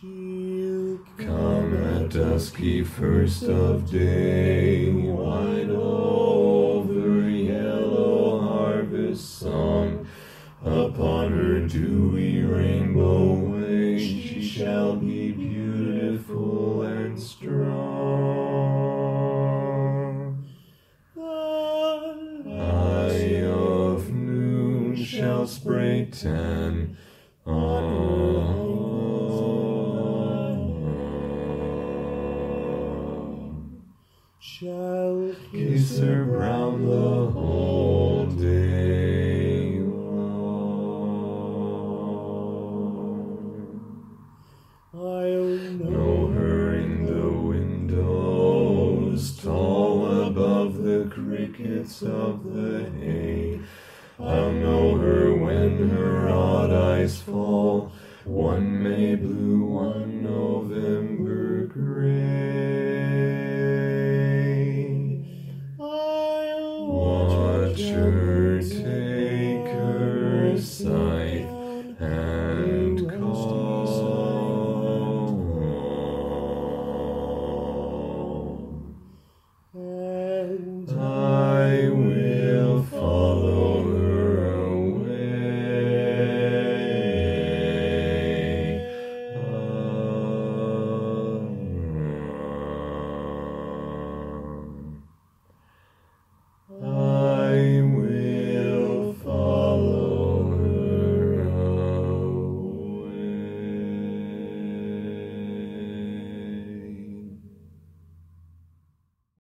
shield. Come at dusky first of day, wine over yellow harvest song. Upon her dewy rainbow way, she shall be beautiful and strong. The eye of noon shall spray tan on, shall kiss her brown the whole day. Crickets of the hay, I'll know her when her odd eyes fall. One May blue, one November.